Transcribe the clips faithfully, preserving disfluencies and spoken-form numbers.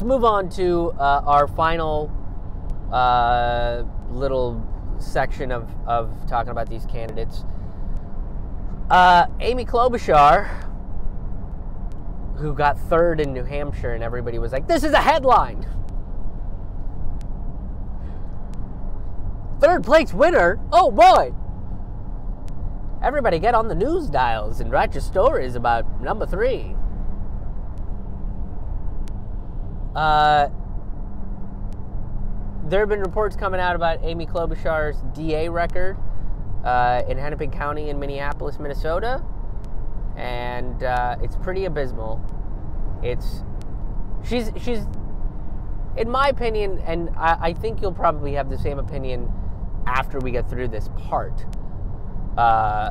Let's move on to uh, our final uh, little section of, of talking about these candidates. Uh, Amy Klobuchar, who got third in New Hampshire, and everybody was like, this is a headline. Third place winner? Oh boy! Everybody get on the news dials and write your stories about number three. Uh, there have been reports coming out about Amy Klobuchar's D A record uh, in Hennepin County in Minneapolis, Minnesota. And uh, it's pretty abysmal. It's she's she's in my opinion, and I, I think you'll probably have the same opinion after we get through this part. Uh,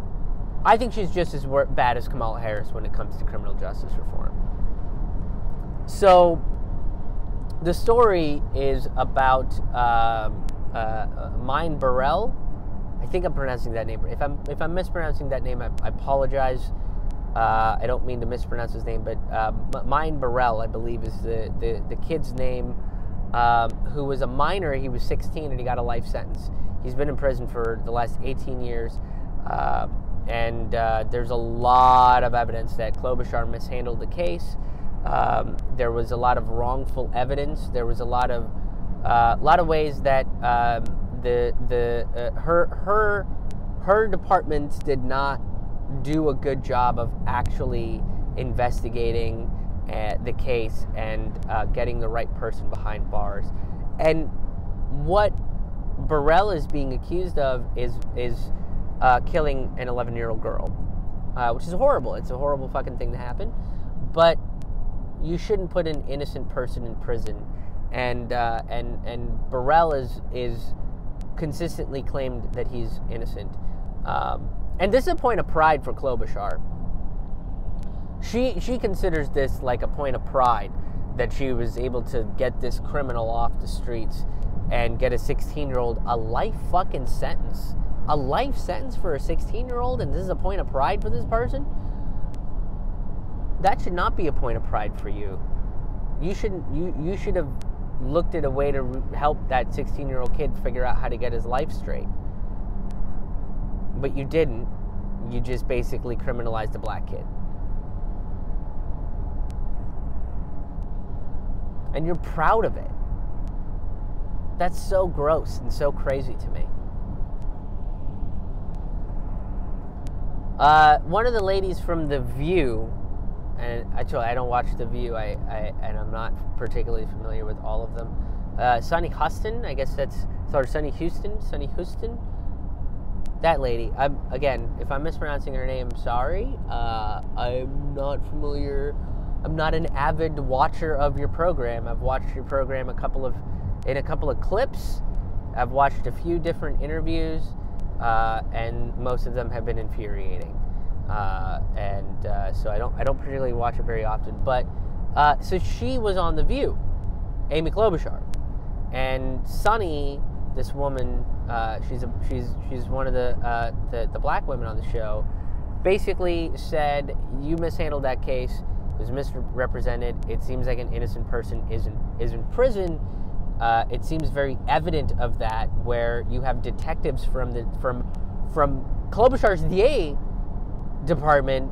I think she's just as bad as Kamala Harris when it comes to criminal justice reform. So the story is about um, uh, Myon Burrell. I think I'm pronouncing that name. If I'm if I'm mispronouncing that name, I, I apologize. Uh, I don't mean to mispronounce his name, but uh, Myon Burrell, I believe, is the, the, the kid's name, um, who was a minor. He was sixteen, and he got a life sentence. He's been in prison for the last eighteen years, uh, and uh, there's a lot of evidence that Klobuchar mishandled the case. Um, there was a lot of wrongful evidence. There was a lot of uh, a lot of ways that um, the the uh, her her her department did not do a good job of actually investigating uh, the case and uh, getting the right person behind bars. And what Burrell is being accused of is is uh, killing an eleven-year-old girl, uh, which is horrible. It's a horrible fucking thing to happen. But you shouldn't put an innocent person in prison. And uh, and and Burrell is is consistently claimed that he's innocent. Um, And this is a point of pride for Klobuchar. She she considers this like a point of pride that she was able to get this criminal off the streets and get a sixteen-year-old a life fucking sentence. A life sentence for a sixteen-year-old, and this is a point of pride for this person? That should not be a point of pride for you. You shouldn't you you should have looked at a way to help that sixteen-year-old kid figure out how to get his life straight. But you didn't. You just basically criminalized a black kid. And you're proud of it. That's so gross and so crazy to me. Uh, one of the ladies from The View, and actually I don't watch The View, I, I and I'm not particularly familiar with all of them. Uh, Sunny Hostin, I guess that's, sorry, Sunny Houston, Sunny Hostin. That lady, I'm, again, if I'm mispronouncing her name, sorry. Uh, I'm not familiar. I'm not an avid watcher of your program. I've watched your program a couple of, in a couple of clips. I've watched a few different interviews, uh, and most of them have been infuriating. Uh, and uh, so I don't, I don't particularly watch it very often. But uh, so she was on The View, Amy Klobuchar, and Sunny. This woman, uh, she's a, she's she's one of the, uh, the the black women on the show, basically said, you mishandled that case, it was misrepresented, it seems like an innocent person is in, is in prison, uh, it seems very evident of that, where you have detectives from the from from Klobuchar's D A department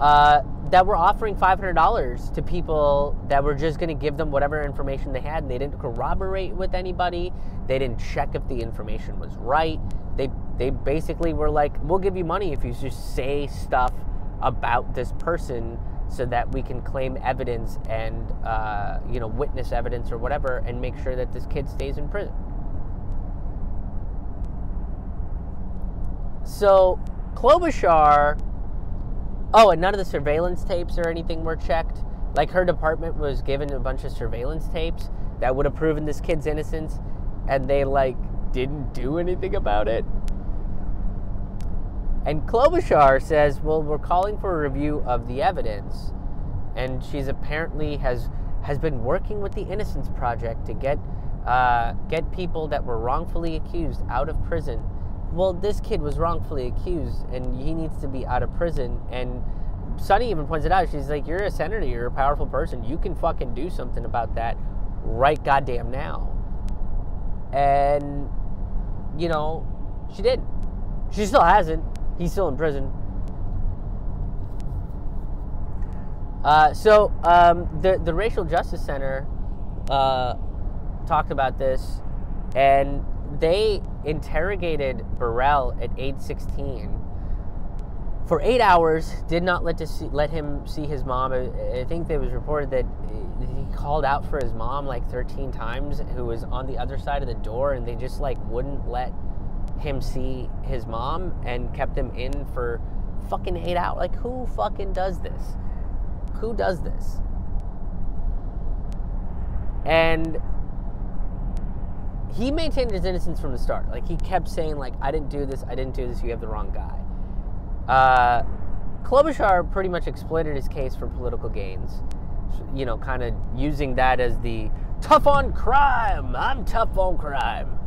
uh, that were offering five hundred dollars to people that were just going to give them whatever information they had, and they didn't corroborate with anybody. They didn't check if the information was right. They they basically were like, we'll give you money if you just say stuff about this person so that we can claim evidence and, uh, you know, witness evidence or whatever and make sure that this kid stays in prison. So Klobuchar... Oh, and none of the surveillance tapes or anything were checked. Like, her department was given a bunch of surveillance tapes that would have proven this kid's innocence, and they, like, didn't do anything about it. And Klobuchar says, well, we're calling for a review of the evidence. And she's apparently has has been working with the Innocence Project to get, uh, get people that were wrongfully accused out of prison. Well, this kid was wrongfully accused, and he needs to be out of prison, and Sunny even points it out. She's like, you're a senator, you're a powerful person. You can fucking do something about that right goddamn now. And, you know, she didn't. She still hasn't. He's still in prison. Uh, so, um, the, the Racial Justice Center uh, talked about this, and they interrogated Burrell at eight sixteen for eight hours, did not let, to see, let him see his mom. I, I think it was reported that he called out for his mom like thirteen times, who was on the other side of the door, and they just like wouldn't let him see his mom and kept him in for fucking eight hours. Like, who fucking does this? Who does this? And he maintained his innocence from the start. Like, he kept saying, like, I didn't do this, I didn't do this, you have the wrong guy. Uh, Klobuchar pretty much exploited his case for political gains. You know, kind of using that as the tough on crime. I'm tough on crime.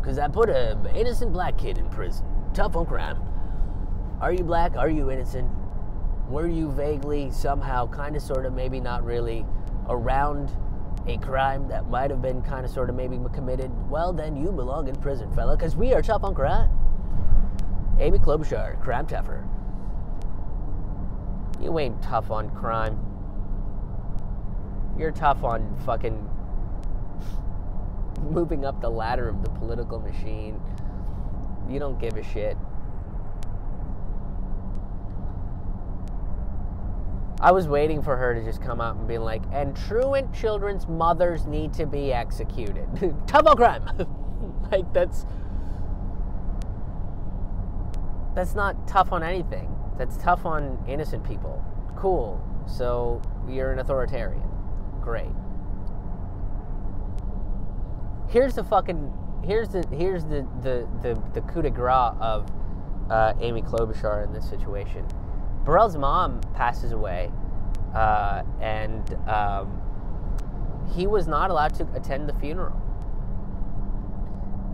Because I put an innocent black kid in prison. Tough on crime. Are you black? Are you innocent? Were you vaguely, somehow, kind of, sort of, maybe not really, around a crime that might have been kind of, sort of, maybe committed? Well, then you belong in prison, fella, because we are tough on crime. Amy Klobuchar, crime tougher. You ain't tough on crime. You're tough on fucking moving up the ladder of the political machine. You don't give a shit. I was waiting for her to just come out and be like, and truant children's mothers need to be executed. Tough on crime. Like, that's... That's not tough on anything. That's tough on innocent people. Cool. So, you're an authoritarian. Great. Here's the fucking... Here's the here's the, the, the, the coup de grace of uh, Amy Klobuchar in this situation. Burrell's mom passes away, uh, and um, he was not allowed to attend the funeral,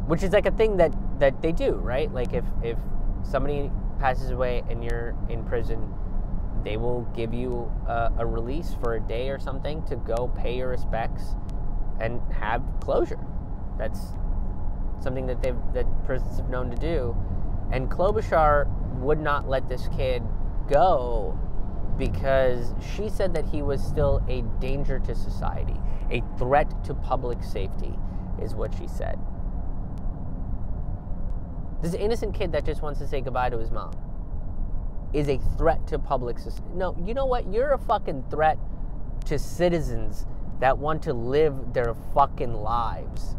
which is like a thing that, that they do, right? Like, if, if somebody passes away and you're in prison, they will give you a, a release for a day or something to go pay your respects and have closure. That's something that they've, that prisons have known to do. And Klobuchar would not let this kid go because she said that he was still a danger to society, a threat to public safety, is what she said. This innocent kid that just wants to say goodbye to his mom is a threat to public society. No, you know what? You're a fucking threat to citizens that want to live their fucking lives.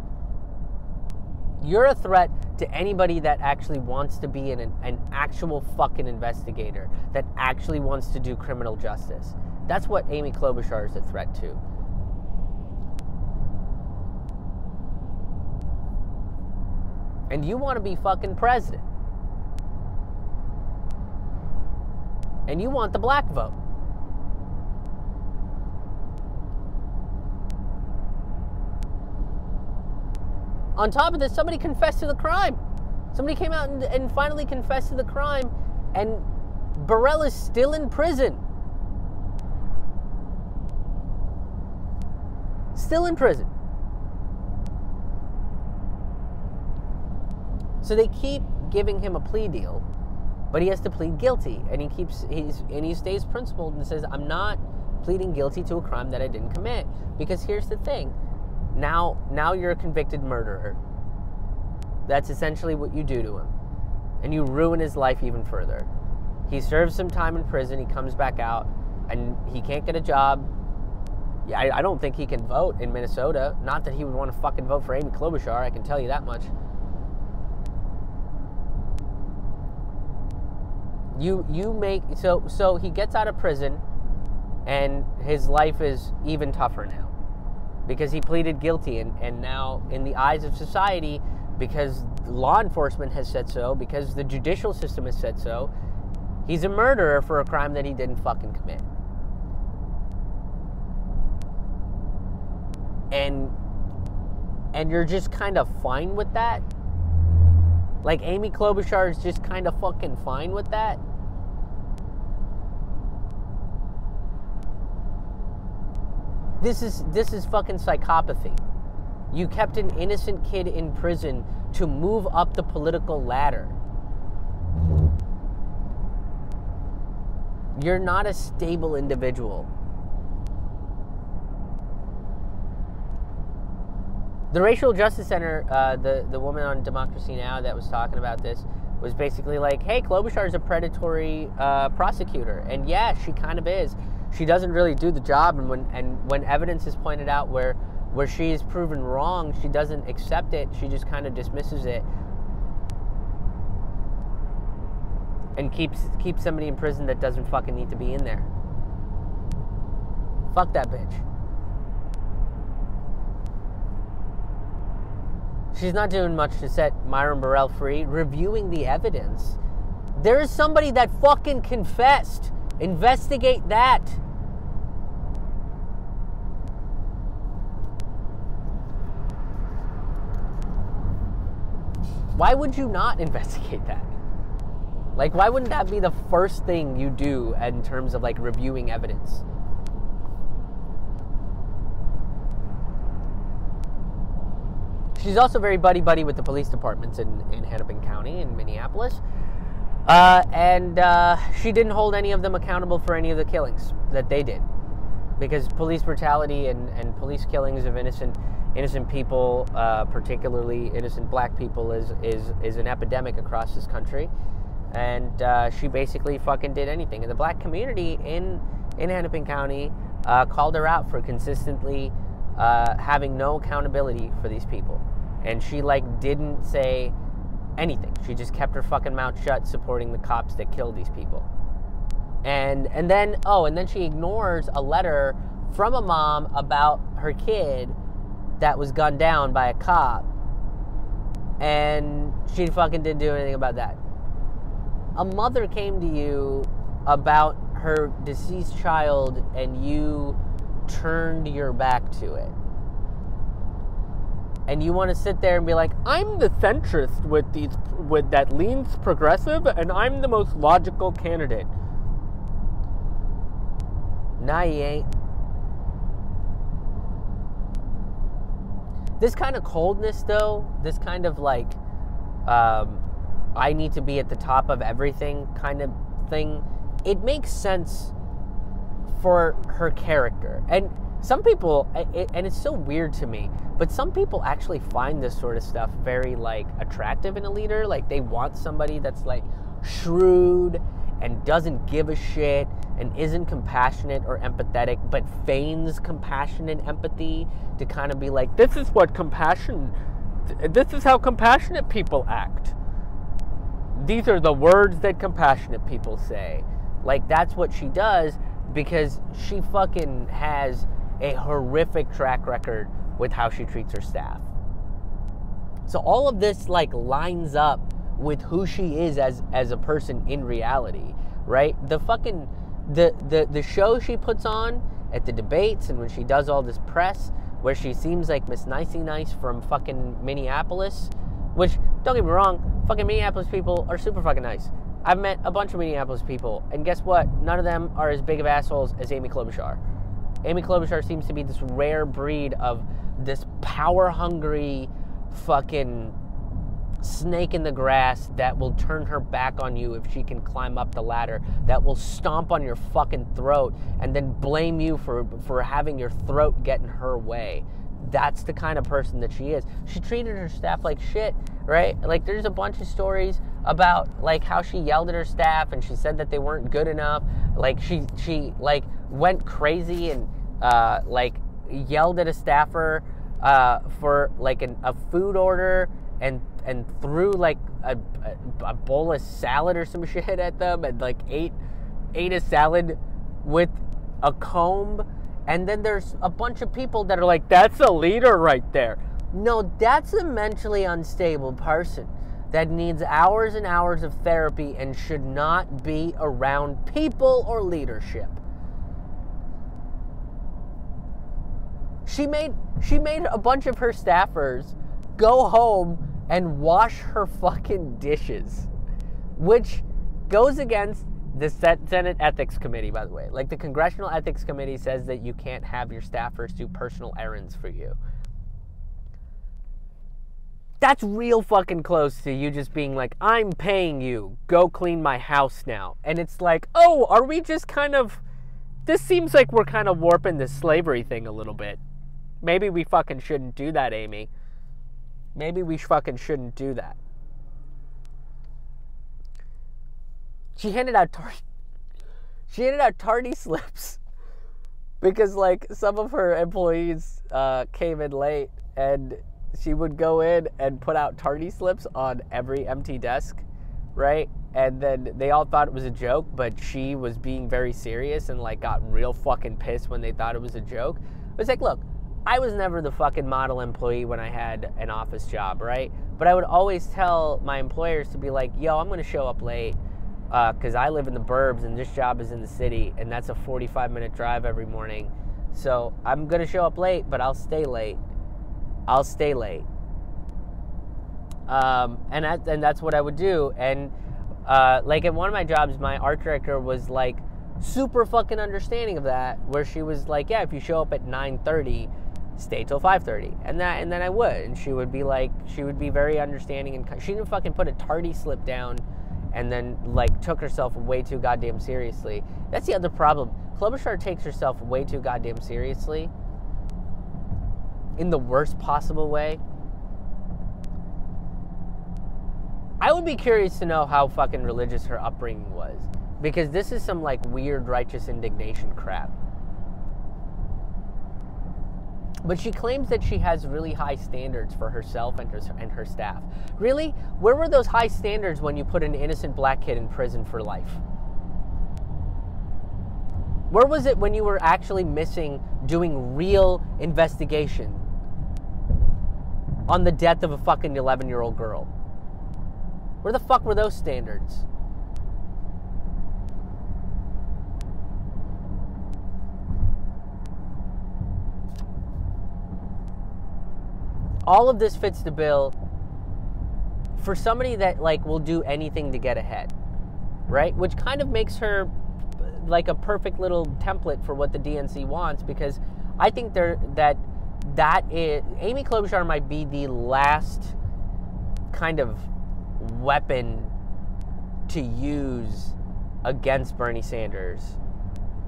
You're a threat to anybody that actually wants to be an, an actual fucking investigator, that actually wants to do criminal justice. That's what Amy Klobuchar is a threat to. And you want to be fucking president. And you want the black vote. On top of this, somebody confessed to the crime. Somebody came out and, and finally confessed to the crime, and Burrell is still in prison. Still in prison. So they keep giving him a plea deal, but he has to plead guilty, and he keeps he's and he stays principled and says, "I'm not pleading guilty to a crime that I didn't commit." Because here's the thing. Now, now you're a convicted murderer. That's essentially what you do to him. And you ruin his life even further. He serves some time in prison, he comes back out, and he can't get a job. I, I don't think he can vote in Minnesota. Not that he would want to fucking vote for Amy Klobuchar, I can tell you that much. You, you make... So, so he gets out of prison, and his life is even tougher now. Because he pleaded guilty, and, and now in the eyes of society, because law enforcement has said so, because the judicial system has said so, he's a murderer for a crime that he didn't fucking commit. And and you're just kind of fine with that? Like, Amy Klobuchar is just kind of fucking fine with that? This is this is fucking psychopathy. You kept an innocent kid in prison to move up the political ladder. You're not a stable individual. The Racial Justice Center, uh, the, the woman on Democracy Now! That was talking about this, was basically like, hey, Klobuchar is a predatory uh, prosecutor. And yeah, she kind of is. She doesn't really do the job, and when and when evidence is pointed out where where she is proven wrong, she doesn't accept it. She just kind of dismisses it and keeps keeps somebody in prison that doesn't fucking need to be in there. Fuck that bitch. She's not doing much to set Myon Burrell free. Reviewing the evidence. There is somebody that fucking confessed. Investigate that. Why would you not investigate that? Like, why wouldn't that be the first thing you do in terms of, like, reviewing evidence? She's also very buddy-buddy with the police departments in, in Hennepin County in Minneapolis. Uh, and uh, she didn't hold any of them accountable for any of the killings that they did. Because police brutality and, and police killings of innocent innocent people, uh, particularly innocent black people, is, is, is an epidemic across this country. And uh, she basically fucking did anything. And the black community in, in Hennepin County uh, called her out for consistently uh, having no accountability for these people. And she, like, didn't say anything. She just kept her fucking mouth shut, supporting the cops that killed these people. And and then oh, and then she ignores a letter from a mom about her kid that was gunned down by a cop, and she fucking didn't do anything about that. A mother came to you about her deceased child, and you turned your back to it. And you want to sit there and be like, I'm the centrist with these, with that leans progressive, and I'm the most logical candidate. Nah, you ain't. This kind of coldness, though, this kind of like, um, I need to be at the top of everything kind of thing, it makes sense for her character. And some people, it, and it's so weird to me, but some people actually find this sort of stuff very, like, attractive in a leader. Like, they want somebody that's, like, shrewd and doesn't give a shit and isn't compassionate or empathetic, but feigns compassion and empathy to kind of be like, this is what compassion, this is how compassionate people act. These are the words that compassionate people say. Like, that's what she does, because she fucking has a horrific track record with how she treats her staff. So all of this, like, lines up with who she is as as a person in reality, right? The fucking the the the show she puts on at the debates, and when she does all this press where she seems like Miss Nicey Nice from fucking Minneapolis, which, don't get me wrong, fucking Minneapolis people are super fucking nice. I've met a bunch of Minneapolis people, and guess what? None of them are as big of assholes as Amy Klobuchar. Amy Klobuchar seems to be this rare breed of this power-hungry fucking snake in the grass that will turn her back on you if she can climb up the ladder, that will stomp on your fucking throat and then blame you for, for having your throat get in her way. That's the kind of person that she is. She treated her staff like shit, right? Like, there's a bunch of stories about, like, how she yelled at her staff and she said that they weren't good enough. Like, she, she like, went crazy and, uh, like, yelled at a staffer uh, for, like, an, a food order and and threw, like, a, a bowl of salad or some shit at them, and, like, ate, ate a salad with a comb. And then there's a bunch of people that are like, that's a leader right there. No, that's a mentally unstable person that needs hours and hours of therapy and should not be around people or leadership. She made, she made a bunch of her staffers go home and wash her fucking dishes, which goes against This Senate Ethics Committee, by the way, like the Congressional Ethics Committee says that you can't have your staffers do personal errands for you. That's real fucking close to you just being like, I'm paying you, go clean my house now. And it's like, oh, are we just kind of, this seems like we're kind of warping this slavery thing a little bit. Maybe we fucking shouldn't do that, Amy. Maybe we fucking shouldn't do that. She handed out tar- she handed out tardy slips because, like, some of her employees uh, came in late, and she would go in and put out tardy slips on every empty desk, right? And then they all thought it was a joke, but she was being very serious and, like, got real fucking pissed when they thought it was a joke. It was like, look, I was never the fucking model employee when I had an office job, right? But I would always tell my employers to be like, yo, I'm going to show up late because uh, I live in the burbs and this job is in the city, and that's a forty-five minute drive every morning. So I'm going to show up late, but I'll stay late. I'll stay late. Um, and, that, and that's what I would do. And, uh, like, at one of my jobs, my art director was, like, super fucking understanding of that, where she was like, yeah, if you show up at nine thirty, stay till five thirty. And that, and then I would. And she would be, like, she would be very understanding. And she didn't fucking put a tardy slip down and then, like, took herself way too goddamn seriously. That's the other problem. Klobuchar takes herself way too goddamn seriously, in the worst possible way. I would be curious to know how fucking religious her upbringing was, because this is some, like, weird righteous indignation crap. But she claims that she has really high standards for herself and her, and her staff. Really? Where were those high standards when you put an innocent black kid in prison for life? Where was it when you were actually missing doing real investigation on the death of a fucking eleven-year-old girl? Where the fuck were those standards? All of this fits the bill for somebody that, like, will do anything to get ahead, right? Which kind of makes her, like, a perfect little template for what the D N C wants, because I think there that that is, Amy Klobuchar might be the last kind of weapon to use against Bernie Sanders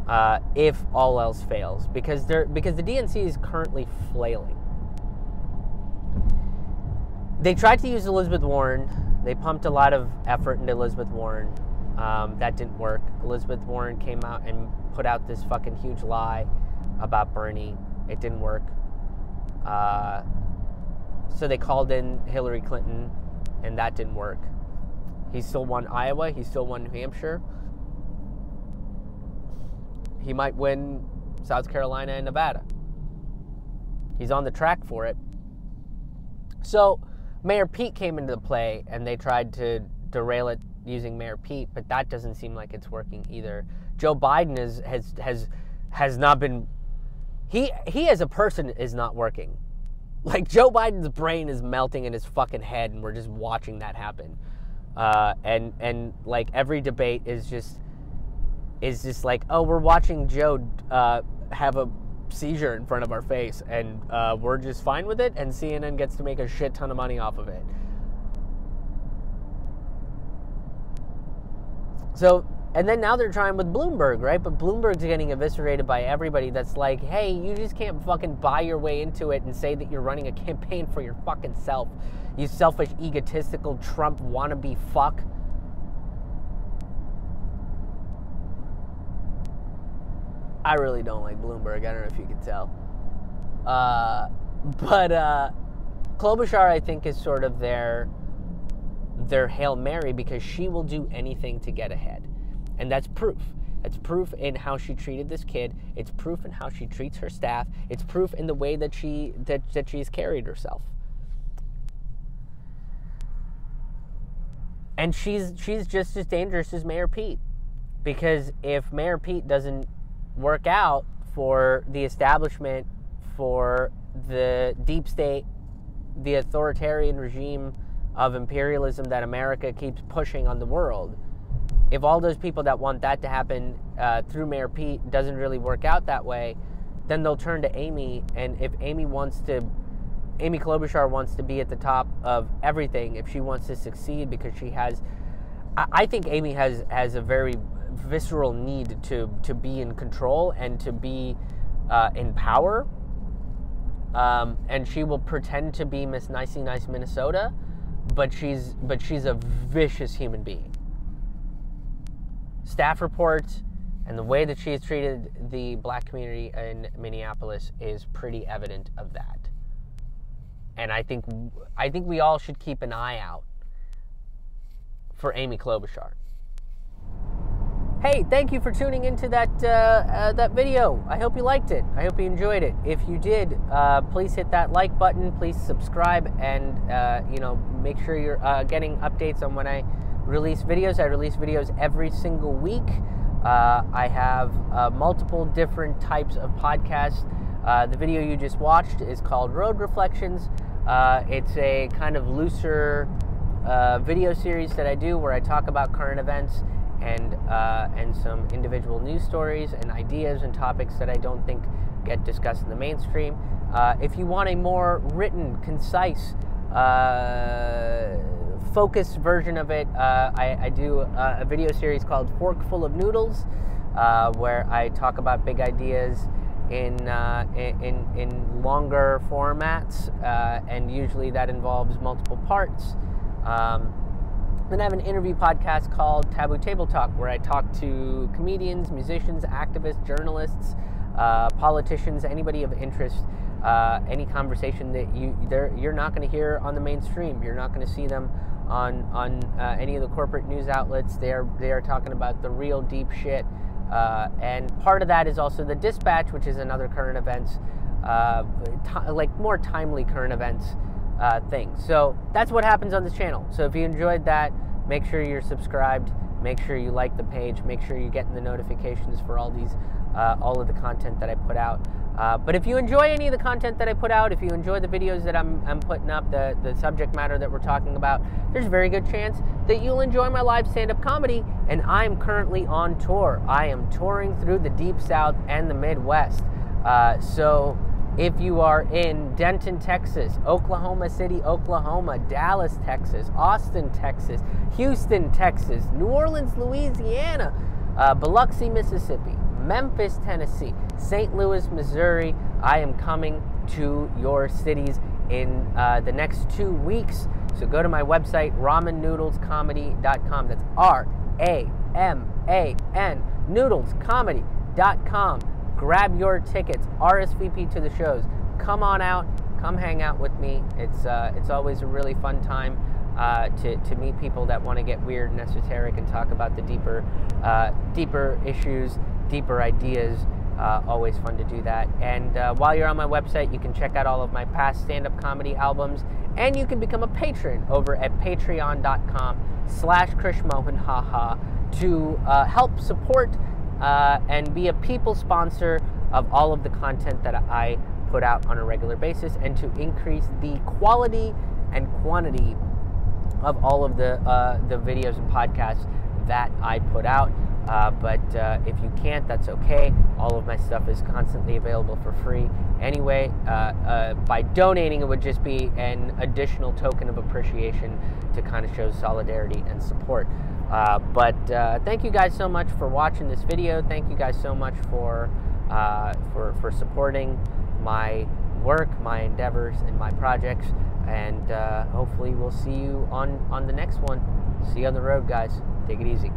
uh, if all else fails, because they're because the D N C is currently flailing. They tried to use Elizabeth Warren. They pumped a lot of effort into Elizabeth Warren. Um, that didn't work. Elizabeth Warren came out and put out this fucking huge lie about Bernie. It didn't work. Uh, so they called in Hillary Clinton, and that didn't work. He still won Iowa. He still won New Hampshire. He might win South Carolina and Nevada. He's on the track for it. So Mayor Pete came into the play, and they tried to derail it using Mayor Pete, but that doesn't seem like it's working either. Joe Biden is, has has has not been, he he as a person is not working. Like, Joe Biden's brain is melting in his fucking head, and we're just watching that happen. Uh, and and like every debate is just is just like, oh, we're watching Joe uh, have a seizure in front of our face, and uh, we're just fine with it, and C N N gets to make a shit ton of money off of it. So, and then now they're trying with Bloomberg, right? But Bloomberg's getting eviscerated by everybody that's like, hey, you just can't fucking buy your way into it and say that you're running a campaign for your fucking self, you selfish, egotistical Trump wannabe fuck. I really don't like Bloomberg. I don't know if you could tell. Uh, but uh, Klobuchar, I think, is sort of their... their Hail Mary, because she will do anything to get ahead. And that's proof. It's proof in how she treated this kid. It's proof in how she treats her staff. It's proof in the way that she that, that she's carried herself. And she's she's just as dangerous as Mayor Pete, because if Mayor Pete doesn't work out for the establishment, for the deep state, the authoritarian regime of imperialism that America keeps pushing on the world, if all those people that want that to happen uh, through Mayor Pete doesn't really work out that way, then they'll turn to Amy. And if Amy wants to, Amy Klobuchar wants to be at the top of everything, if she wants to succeed, because she has, I, I think Amy has, has a very visceral need to, to be in control and to be uh, in power. Um, and she will pretend to be Miss Nicey Nice Minnesota, but she's but she's a vicious human being. Staff reports and the way that she has treated the black community in Minneapolis is pretty evident of that. And I think I think we all should keep an eye out for Amy Klobuchar. Hey, thank you for tuning into that uh, uh, that video. I hope you liked it. I hope you enjoyed it. If you did, uh, please hit that like button. Please subscribe, and uh, you know, make sure you're uh, getting updates on when I release videos. I release videos every single week. Uh, I have uh, multiple different types of podcasts. Uh, the video you just watched is called Road Reflections. Uh, it's a kind of looser uh, video series that I do where I talk about current events and uh, and some individual news stories and ideas and topics that I don't think get discussed in the mainstream. Uh, if you want a more written, concise, uh, focused version of it, uh, I, I do a, a video series called Fork Full of Noodles, uh, where I talk about big ideas in uh, in, in longer formats, uh, and usually that involves multiple parts. Um, Then I have an interview podcast called Taboo Table Talk, where I talk to comedians, musicians, activists, journalists, uh, politicians, anybody of interest, uh, any conversation that you you're not going to hear on the mainstream. You're not going to see them on on uh, any of the corporate news outlets. They are they are talking about the real deep shit, uh, and part of that is also the Dispatch, which is another current events, uh, t- like more timely current events. Uh, thing. So that's what happens on this channel. So if you enjoyed that, make sure you're subscribed, make sure you like the page, make sure you're getting the notifications for all these, uh, all of the content that I put out. Uh, but if you enjoy any of the content that I put out, if you enjoy the videos that I'm, I'm putting up, the, the subject matter that we're talking about, there's a very good chance that you'll enjoy my live stand-up comedy, and I'm currently on tour. I am touring through the Deep South and the Midwest. Uh, so if you are in Denton, Texas, Oklahoma City, Oklahoma, Dallas, Texas, Austin, Texas, Houston, Texas, New Orleans, Louisiana, uh, Biloxi, Mississippi, Memphis, Tennessee, Saint Louis, Missouri, I am coming to your cities in uh, the next two weeks. So go to my website, ramen noodles comedy dot com. That's R A M A N, noodles comedy dot com. Grab your tickets, R S V P to the shows. Come on out, come hang out with me. It's uh, it's always a really fun time uh, to to meet people that want to get weird and esoteric and talk about the deeper uh, deeper issues, deeper ideas. Uh, always fun to do that. And uh, while you're on my website, you can check out all of my past stand-up comedy albums, and you can become a patron over at patreon dot com slash Krish Mohan haha to uh, help support. Uh, and be a people sponsor of all of the content that I put out on a regular basis, and to increase the quality and quantity of all of the uh, the videos and podcasts that I put out. Uh, but uh, if you can't, that's okay. All of my stuff is constantly available for free anyway. Uh, uh, by donating, it would just be an additional token of appreciation to kind of show solidarity and support. Uh, but uh, thank you guys so much for watching this video. Thank you guys so much for uh, for for supporting my work, my endeavors, and my projects. And uh, hopefully, we'll see you on on the next one. See you on the road, guys. Take it easy.